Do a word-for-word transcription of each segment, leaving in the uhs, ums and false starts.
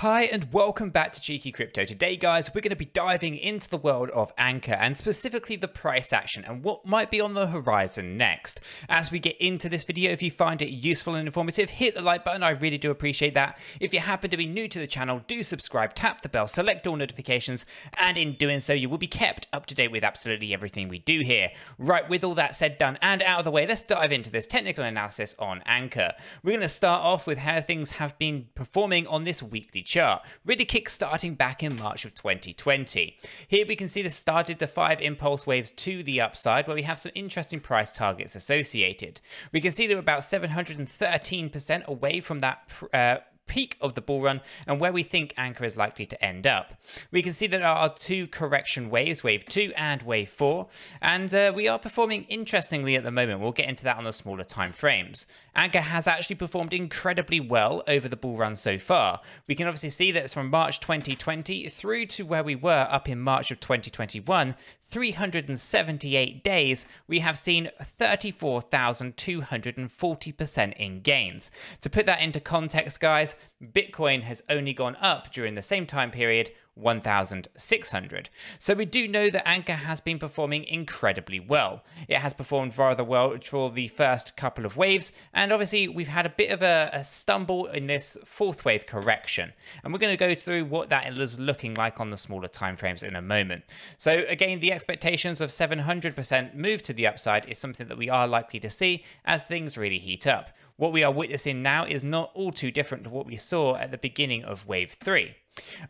Hi and welcome back to Cheeky Crypto. Today guys, we're going to be diving into the world of A N K R and specifically the price action and what might be on the horizon next. As we get into this video, if you find it useful and informative, hit the like button, I really do appreciate that. If you happen to be new to the channel, do subscribe, tap the bell, select all notifications, and in doing so you will be kept up to date with absolutely everything we do here. Right, with all that said, done and out of the way, let's dive into this technical analysis on A N K R. We're going to start off with how things have been performing on this weekly chart, really kick-starting back in March of twenty twenty. Here we can see this started the five impulse waves to the upside, where we have some interesting price targets associated. We can see they're about seven hundred thirteen percent away from that uh, peak of the bull run and where we think A N K R is likely to end up. We can see that there are two correction waves, wave two and wave four, and uh, we are performing interestingly at the moment. We'll get into that on the smaller time frames. A N K R has actually performed incredibly well over the bull run so far. We can obviously see that it's from March twenty twenty through to where we were up in March of twenty twenty-one, three hundred seventy-eight days, we have seen thirty-four thousand two hundred forty percent in gains. To put that into context, guys, Bitcoin has only gone up during the same time period one thousand six hundred. So we do know that A N K R has been performing incredibly well. It has performed rather well for the first couple of waves, and obviously we've had a bit of a, a stumble in this fourth wave correction. And we're going to go through what that is looking like on the smaller timeframes in a moment. So again, the expectations of seven hundred percent move to the upside is something that we are likely to see as things really heat up. What we are witnessing now is not all too different to what we saw at the beginning of wave three.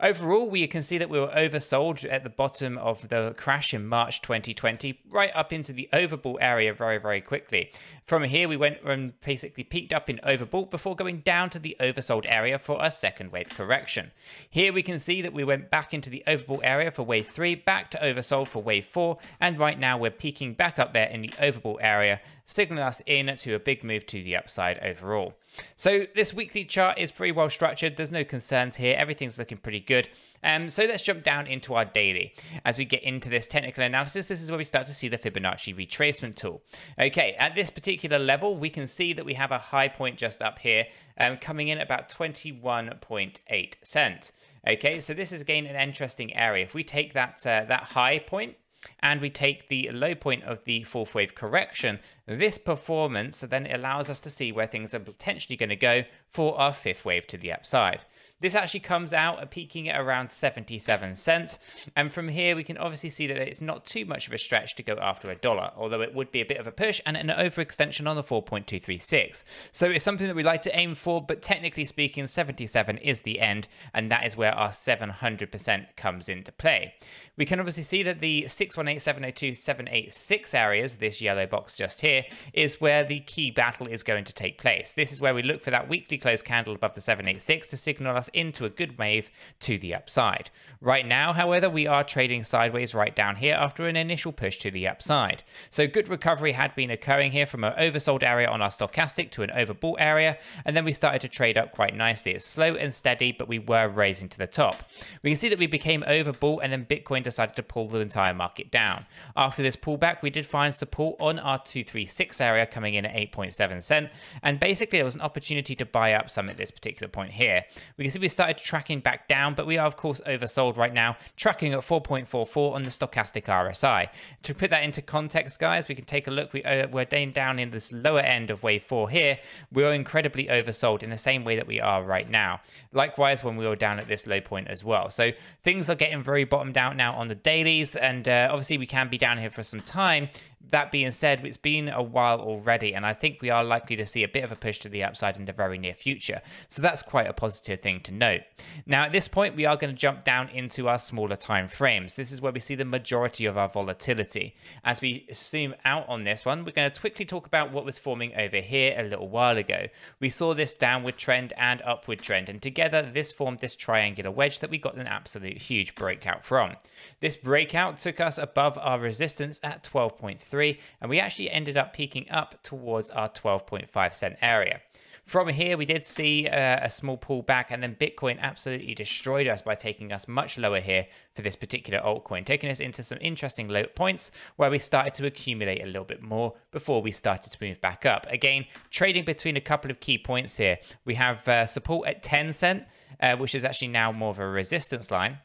Overall, we can see that we were oversold at the bottom of the crash in March twenty twenty, right up into the overbought area very, very quickly. From here, we went and basically peaked up in overbought before going down to the oversold area for our second wave correction. Here we can see that we went back into the overbought area for wave three, back to oversold for wave four, and right now we're peaking back up there in the overbought area, signaling us in to a big move to the upside overall. So this weekly chart is pretty well structured. There's no concerns here. Everything's looking pretty good. Um, so let's jump down into our daily. As we get into this technical analysis, this is where we start to see the Fibonacci retracement tool. Okay, at this particular level, we can see that we have a high point just up here, um, coming in at about twenty-one point eight cents. Okay, so this is again an interesting area. If we take that, uh, that high point, and we take the low point of the fourth wave correction, this performance then allows us to see where things are potentially going to go for our fifth wave to the upside. This actually comes out peaking at around seventy-seven cents, and from here we can obviously see that it's not too much of a stretch to go after a dollar, although it would be a bit of a push and an overextension on the four point two three six. So it's something that we like to aim for, but technically speaking seventy-seven is the end, and that is where our seven hundred percent comes into play. We can obviously see that the six one eight, seven oh two, seven eight six areas, this yellow box just here, is where the key battle is going to take place. This is where we look for that weekly close candle above the seven eight six to signal us into a good wave to the upside. Right now, however, we are trading sideways right down here after an initial push to the upside. So good recovery had been occurring here from an oversold area on our stochastic to an overbought area, and then we started to trade up quite nicely. It's slow and steady, but we were raising to the top. We can see that we became overbought, and then Bitcoin decided to pull the entire market down. After this pullback, we did find support on our two three six area coming in at eight point seven cents, and basically there was an opportunity to buy up some at this particular point here. We can see we started tracking back down, but we are of course oversold right now, tracking at four point four four on the stochastic R S I. To put that into context, guys, we can take a look. We, uh, we're down in this lower end of wave four here. We are incredibly oversold in the same way that we are right now. Likewise, when we were down at this low point as well. So things are getting very bottomed out now on the dailies, and uh, obviously we can be down here for some time. That being said, it's been a while already, and I think we are likely to see a bit of a push to the upside in the very near future. So that's quite a positive thing to note. Now at this point, we are going to jump down into our smaller time frames. This is where we see the majority of our volatility. As we zoom out on this one, we're going to quickly talk about what was forming over here a little while ago. We saw this downward trend and upward trend, and together this formed this triangular wedge that we got an absolute huge breakout from. This breakout took us above our resistance at twelve point three, and we actually ended up peaking up towards our twelve point five cent area. From here, we did see uh, a small pullback, and then Bitcoin absolutely destroyed us by taking us much lower here for this particular altcoin, taking us into some interesting low points where we started to accumulate a little bit more before we started to move back up. Again, trading between a couple of key points here. We have uh, support at ten cent, uh, which is actually now more of a resistance line.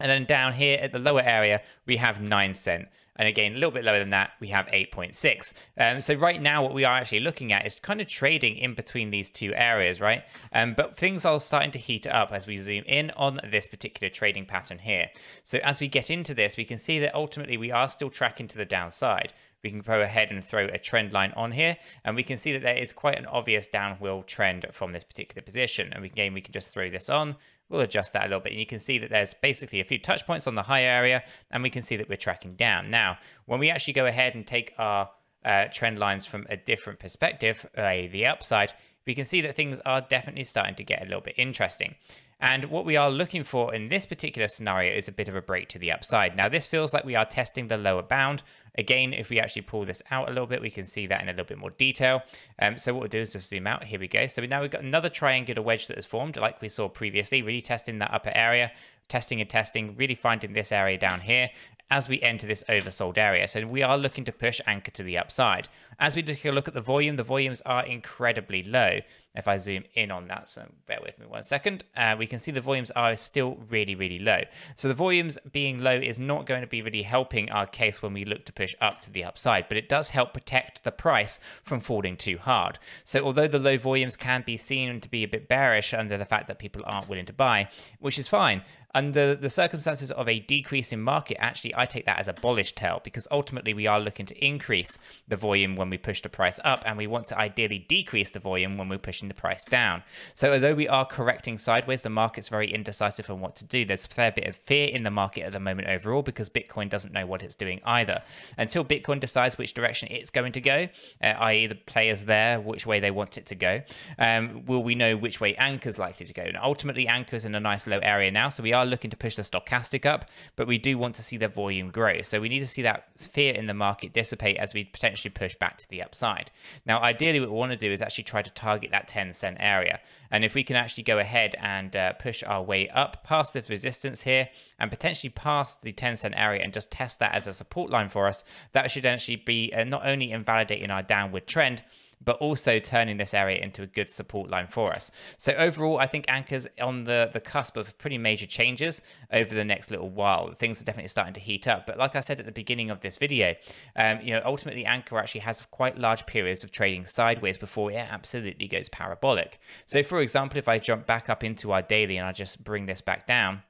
And then down here at the lower area, we have nine cent. And again, a little bit lower than that, we have eight point six. Um, so right now, what we are actually looking at is kind of trading in between these two areas, right? Um, but things are starting to heat up as we zoom in on this particular trading pattern here. So as we get into this, we can see that ultimately we are still tracking to the downside. We can go ahead and throw a trend line on here, and we can see that there is quite an obvious downwheel trend from this particular position. And we, again, we can just throw this on. We'll adjust that a little bit, and you can see that there's basically a few touch points on the high area, and we can see that we're tracking down. Now, when we actually go ahead and take our uh, trend lines from a different perspective, uh, the upside, we can see that things are definitely starting to get a little bit interesting. And what we are looking for in this particular scenario is a bit of a break to the upside. Now, this feels like we are testing the lower bound. Again, if we actually pull this out a little bit, we can see that in a little bit more detail. Um, so what we'll do is just zoom out. Here we go. So now we've got another triangular wedge that has formed, like we saw previously, really testing that upper area, testing and testing, really finding this area down here as we enter this oversold area. So we are looking to push A N K R to the upside. As we take a look at the volume, the volumes are incredibly low. If I zoom in on that, so bear with me one second, uh, we can see the volumes are still really, really low. So the volumes being low is not going to be really helping our case when we look to push up to the upside, but it does help protect the price from falling too hard. So although the low volumes can be seen to be a bit bearish under the fact that people aren't willing to buy, which is fine, under the circumstances of a decrease in market, actually, I take that as a bullish tell, because ultimately we are looking to increase the volume when we push the price up, and we want to ideally decrease the volume when we're pushing the price down. So although we are correcting sideways, the market's very indecisive on what to do. There's a fair bit of fear in the market at the moment overall, because Bitcoin doesn't know what it's doing either. Until Bitcoin decides which direction it's going to go, uh, that is the players there, which way they want it to go, um, will we know which way A N K R is likely to go? And ultimately, A N K R is in a nice low area now, so we are looking to push the stochastic up, but we do want to see the volume grow. So we need to see that fear in the market dissipate as we potentially push back to the upside. Now, ideally, what we want to do is actually try to target that ten cent area. And if we can actually go ahead and uh, push our way up past this resistance here and potentially past the ten cent area and just test that as a support line for us, that should actually be uh, not only invalidating our downward trend, but also turning this area into a good support line for us. So overall, I think A N K R's on the, the cusp of pretty major changes over the next little while. Things are definitely starting to heat up. But like I said at the beginning of this video, um, you know, ultimately A N K R actually has quite large periods of trading sideways before it absolutely goes parabolic. So for example, if I jump back up into our daily and I just bring this back down,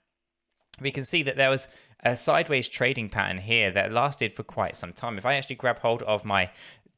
we can see that there was a sideways trading pattern here that lasted for quite some time. If I actually grab hold of my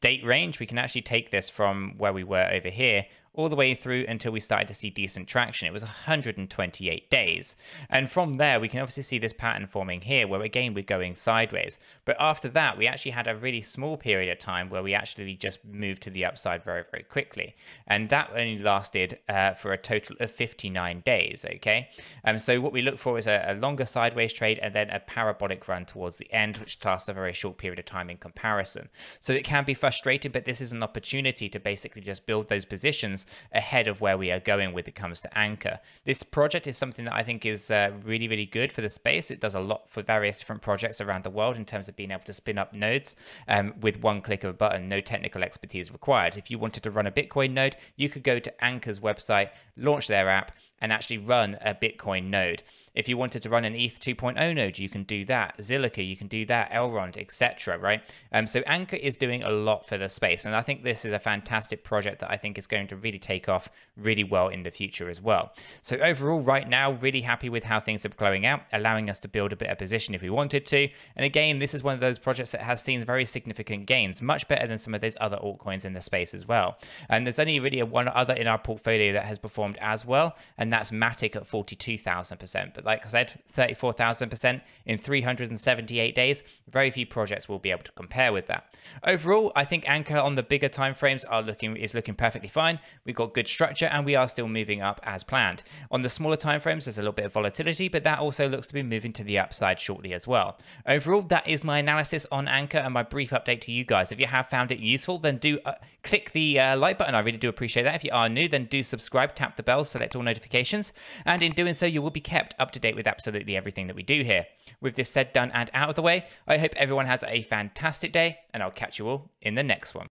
date range, we can actually take this from where we were over here all the way through until we started to see decent traction. It was one hundred twenty-eight days. And from there, we can obviously see this pattern forming here where, again, we're going sideways. But after that, we actually had a really small period of time where we actually just moved to the upside very, very quickly. And that only lasted uh, for a total of fifty-nine days, okay? Um, so what we look for is a, a longer sideways trade and then a parabolic run towards the end, which lasts a very short period of time in comparison. So it can be frustrating, but this is an opportunity to basically just build those positions ahead of where we are going with it comes to A N K R. This project is something that I think is uh, really, really good for the space. It does a lot for various different projects around the world in terms of being able to spin up nodes um, with one click of a button, no technical expertise required. If you wanted to run a Bitcoin node, you could go to A N K R's website, launch their app, and actually run a Bitcoin node. If you wanted to run an E T H two point oh node, you can do that. Zilliqa, you can do that. Elrond, et cetera. Right? Um, so A N K R is doing a lot for the space, and I think this is a fantastic project that I think is going to really take off really well in the future as well. So overall, right now, really happy with how things are flowing out, allowing us to build a bit of position if we wanted to. And again, this is one of those projects that has seen very significant gains, much better than some of those other altcoins in the space as well. And there's only really one other in our portfolio that has performed as well, and And that's Matic at forty-two thousand percent. But like I said, thirty-four thousand percent in three hundred seventy-eight days. Very few projects will be able to compare with that. Overall, I think A N K R on the bigger timeframes are looking is looking perfectly fine. We've got good structure and we are still moving up as planned. On the smaller timeframes, there's a little bit of volatility, but that also looks to be moving to the upside shortly as well. Overall, that is my analysis on A N K R and my brief update to you guys. If you have found it useful, then do uh, click the uh, like button. I really do appreciate that. If you are new, then do subscribe, tap the bell, select all notifications. And in doing so, you will be kept up to date with absolutely everything that we do here. With this said, done, and out of the way, I hope everyone has a fantastic day, and I'll catch you all in the next one.